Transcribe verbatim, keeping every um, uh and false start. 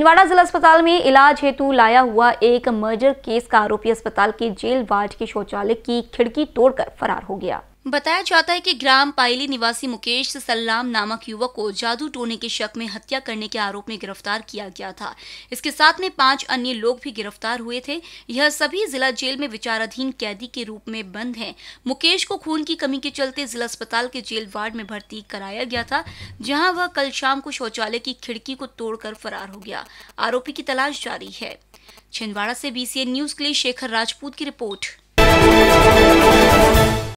छिंदवाड़ा जिला अस्पताल में इलाज हेतु लाया हुआ एक मर्डर केस का आरोपी अस्पताल के जेल वार्ड के शौचालय की खिड़की तोड़कर फरार हो गया। बताया जाता है कि ग्राम पायली निवासी मुकेश सल्लाम नामक युवक को जादू टोने के शक में हत्या करने के आरोप में गिरफ्तार किया गया था। इसके साथ में पांच अन्य लोग भी गिरफ्तार हुए थे। यह सभी जिला जेल में विचाराधीन कैदी के रूप में बंद हैं। मुकेश को खून की कमी के चलते जिला अस्पताल के जेल वार्ड में भर्ती कराया गया था, जहाँ वह कल शाम को शौचालय की खिड़की को तोड़कर फरार हो गया। आरोपी की तलाश जारी है। छिंदवाड़ा से बी सी एन न्यूज के लिए शेखर राजपूत की रिपोर्ट।